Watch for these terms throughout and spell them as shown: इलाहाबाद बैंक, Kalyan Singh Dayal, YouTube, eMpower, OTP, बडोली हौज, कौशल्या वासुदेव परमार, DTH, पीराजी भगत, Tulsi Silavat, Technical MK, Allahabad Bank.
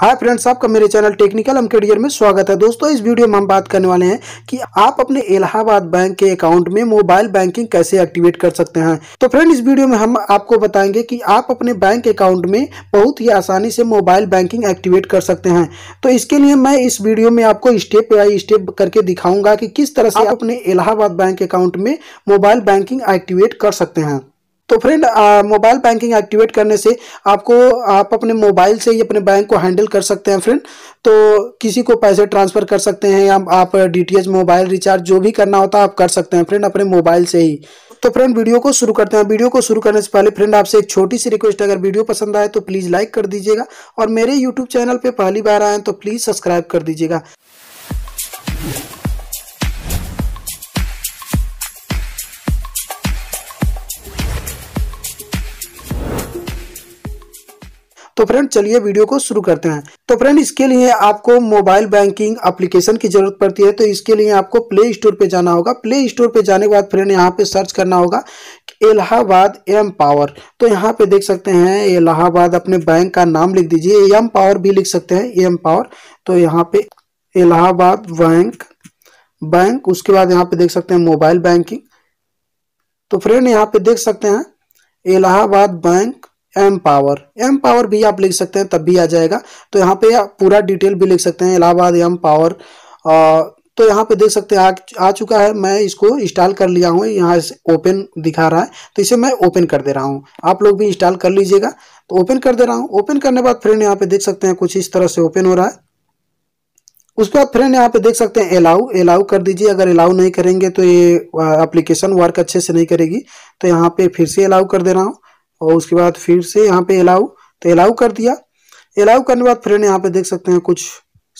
Hi friends, आपका मेरे channel technical MK में स्वागत है। दोस्तों, इस वीडियो में हम बात करने वाले हैं कि आप अपने इलाहाबाद बैंक के अकाउंट में मोबाइल बैंकिंग कैसे एक्टिवेट कर सकते हैं। तो फ्रेंड, इस वीडियो में हम आपको बताएंगे कि आप अपने बैंक अकाउंट में बहुत ही आसानी से मोबाइल बैंकिंग एक्टिवेट कर सकते हैं। तो इसके लिए मैं इस वीडियो में आपको स्टेप बाई स्टेप करके दिखाऊंगा कि किस तरह से आप अपने इलाहाबाद बैंक अकाउंट में मोबाइल बैंकिंग एक्टिवेट कर सकते हैं। तो फ्रेंड, मोबाइल बैंकिंग एक्टिवेट करने से आप अपने मोबाइल से ही अपने बैंक को हैंडल कर सकते हैं फ्रेंड। तो किसी को पैसे ट्रांसफ़र कर सकते हैं या आप DTH मोबाइल रिचार्ज जो भी करना होता है आप कर सकते हैं फ्रेंड, अपने मोबाइल से ही। तो फ्रेंड, वीडियो को शुरू करते हैं। वीडियो को शुरू करने से पहले फ्रेंड, आपसे एक छोटी सी रिक्वेस्ट है, अगर वीडियो पसंद आए तो प्लीज़ लाइक कर दीजिएगा और मेरे यूट्यूब चैनल पर पहली बार आएँ तो प्लीज़ सब्सक्राइब कर दीजिएगा। तो फ्रेंड, चलिए वीडियो को शुरू करते हैं। तो फ्रेंड, इसके लिए आपको मोबाइल बैंकिंग एप्लीकेशन की जरूरत पड़ती है। तो इसके लिए आपको प्ले स्टोर पे जाना होगा। प्ले स्टोर पे जाने के बाद फ्रेंड, यहाँ पे सर्च करना होगा इलाहाबाद eMpower। तो यहाँ पे देख सकते हैं इलाहाबाद, अपने बैंक का नाम लिख दीजिए, eMpower भी लिख सकते हैं, eMpower। तो यहाँ पे इलाहाबाद बैंक, उसके बाद यहाँ पे देख सकते हैं मोबाइल बैंकिंग। तो फ्रेंड, यहाँ पे देख सकते हैं इलाहाबाद बैंक eMpower भी आप लिख सकते हैं, तब भी आ जाएगा। तो यहाँ पे आप पूरा डिटेल भी लिख सकते हैं, इलाहाबाद eMpower। तो यहाँ पे देख सकते हैं आ चुका है। मैं इसको इंस्टॉल कर लिया हूँ, यहाँ ओपन दिखा रहा है तो इसे मैं ओपन कर दे रहा हूँ, आप लोग भी इंस्टॉल कर लीजिएगा। तो ओपन कर दे रहा हूँ। ओपन करने के बाद फ्रेंड, यहाँ पे देख सकते हैं कुछ इस तरह से ओपन हो रहा है। उसके बाद फ्रेंड, यहाँ पे देख सकते हैं अलाउ कर दीजिए। अगर अलाउ नहीं करेंगे तो ये एप्लीकेशन वर्क अच्छे से नहीं करेगी। तो यहाँ पे फिर से अलाउ कर दे रहा हूँ और उसके बाद फिर से यहाँ पे अलाउ, तो अलाउ कर दिया। अलाउ करने के बाद फ्रेंड, यहाँ पे देख सकते हैं कुछ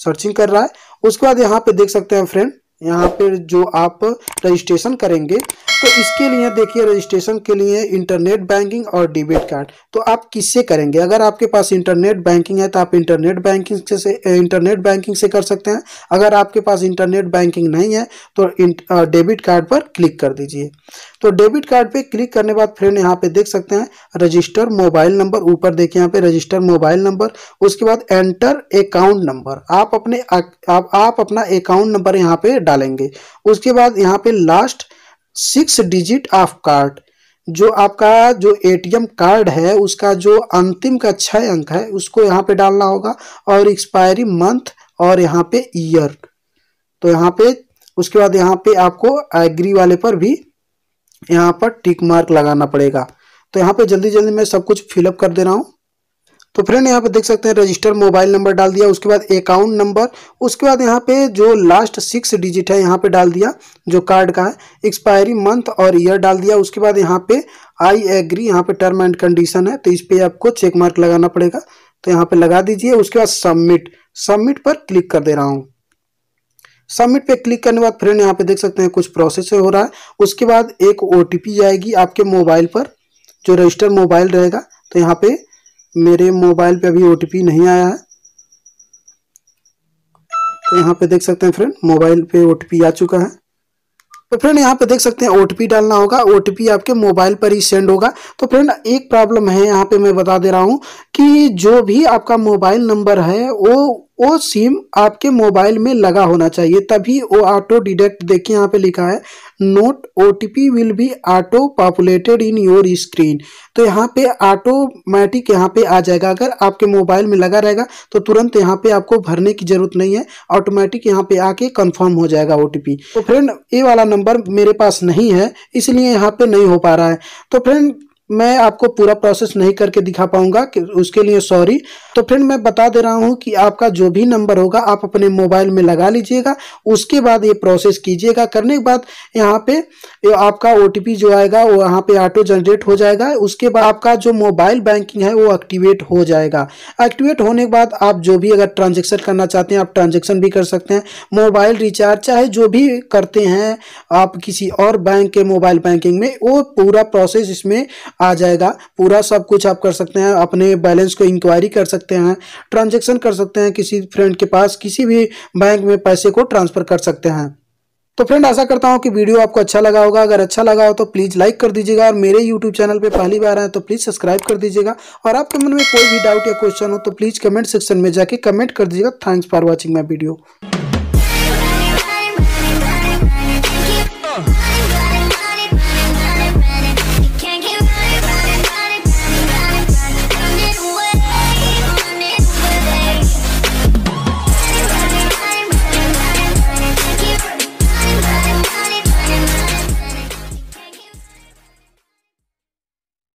सर्चिंग कर रहा है। उसके बाद यहाँ पे देख सकते हैं फ्रेंड, यहाँ पे जो आप रजिस्ट्रेशन करेंगे, तो इसके लिए देखिए रजिस्ट्रेशन के लिए इंटरनेट बैंकिंग और डेबिट कार्ड। तो आप किससे करेंगे? अगर आपके पास इंटरनेट बैंकिंग है तो आप इंटरनेट बैंकिंग से कर सकते हैं। अगर आपके पास इंटरनेट बैंकिंग नहीं है तो डेबिट कार्ड पर क्लिक कर दीजिए। तो डेबिट कार्ड पर क्लिक करने के बाद फ्रेंड, यहाँ पे देख सकते हैं रजिस्टर मोबाइल नंबर, ऊपर देखिए यहाँ पे रजिस्टर मोबाइल नंबर। उसके बाद एंटर अकाउंट नंबर, आप अपना अकाउंट नंबर यहाँ पे डालेंगे। उसके बाद यहाँ पे लास्ट 6 डिजिट ऑफ कार्ड, जो आपका जो ATM कार्ड है उसका जो अंतिम का 6 अंक है उसको यहाँ पे डालना होगा, और एक्सपायरी मंथ और यहाँ पे ईयर। तो यहाँ पे उसके बाद यहाँ पे आपको एग्री वाले पर भी यहाँ पर टिक मार्क लगाना पड़ेगा। तो यहाँ पे जल्दी जल्दी मैं सब कुछ फिलअप कर दे रहा हूँ। तो फ्रेंड, यहाँ पे देख सकते हैं रजिस्टर मोबाइल नंबर डाल दिया, उसके बाद अकाउंट नंबर, उसके बाद यहाँ पे जो लास्ट 6 डिजिट है यहाँ पे डाल दिया जो कार्ड का है, एक्सपायरी मंथ और ईयर डाल दिया। उसके बाद यहाँ पे आई एग्री, यहाँ पे टर्म एंड कंडीशन है तो इस पर आपको चेक मार्क लगाना पड़ेगा, तो यहाँ पे लगा दीजिए। उसके बाद सबमिट पर क्लिक कर दे रहा हूँ। सबमिट पे क्लिक करने के बाद फ्रेंड, यहाँ पे देख सकते हैं कुछ प्रोसेस हो रहा है। उसके बाद एक OTP जाएगी आपके मोबाइल पर, जो रजिस्टर मोबाइल रहेगा। तो यहाँ पे मेरे मोबाइल पे अभी OTP नहीं आया है। तो यहाँ पे देख सकते हैं फ्रेंड, मोबाइल पे OTP आ चुका है। तो फ्रेंड, यहाँ पे देख सकते हैं OTP डालना होगा, OTP आपके मोबाइल पर ही सेंड होगा। तो फ्रेंड, एक प्रॉब्लम है यहाँ पे मैं बता दे रहा हूँ कि जो भी आपका मोबाइल नंबर है वो सिम आपके मोबाइल में लगा होना चाहिए, तभी वो ऑटो डिटेक्ट। देखिए यहाँ पे लिखा है note OTP will be auto populated in your screen. तो यहाँ पे ऑटोमेटिक यहाँ पे आ जाएगा। अगर आपके मोबाइल में लगा रहेगा तो तुरंत यहाँ पे आपको भरने की जरूरत नहीं है, ऑटोमेटिक यहाँ पे आके कंफर्म हो जाएगा OTP। तो फ्रेंड, ये वाला नंबर मेरे पास नहीं है इसलिए यहाँ पे नहीं हो पा रहा है। तो फ्रेंड, मैं आपको पूरा प्रोसेस नहीं करके दिखा पाऊंगा कि उसके लिए सॉरी। तो फ्रेंड, मैं बता दे रहा हूं कि आपका जो भी नंबर होगा आप अपने मोबाइल में लगा लीजिएगा, उसके बाद ये प्रोसेस कीजिएगा। करने के बाद यहाँ पे आपका OTP जो आएगा वो यहाँ पे ऑटो जनरेट हो जाएगा। उसके बाद आपका जो मोबाइल बैंकिंग है वो एक्टिवेट हो जाएगा। एक्टिवेट होने के बाद आप जो भी अगर ट्रांजेक्शन करना चाहते हैं आप ट्रांजेक्शन भी कर सकते हैं, मोबाइल रिचार्ज चाहे जो भी करते हैं आप किसी और बैंक के मोबाइल बैंकिंग में, वो पूरा प्रोसेस इसमें आ जाएगा। पूरा सब कुछ आप कर सकते हैं, अपने बैलेंस को इंक्वायरी कर सकते हैं, ट्रांजैक्शन कर सकते हैं, किसी फ्रेंड के पास किसी भी बैंक में पैसे को ट्रांसफ़र कर सकते हैं। तो फ्रेंड आशा करता हूँ कि वीडियो आपको अच्छा लगा होगा। अगर अच्छा लगा हो तो प्लीज़ लाइक कर दीजिएगा और मेरे YouTube चैनल पे पहली बार आए तो प्लीज़ सब्सक्राइब कर दीजिएगा। और आपके मन में कोई भी डाउट या क्वेश्चन हो तो प्लीज़ कमेंट सेक्शन में जाके कमेंट कर दीजिएगा। Thanks for watching my video.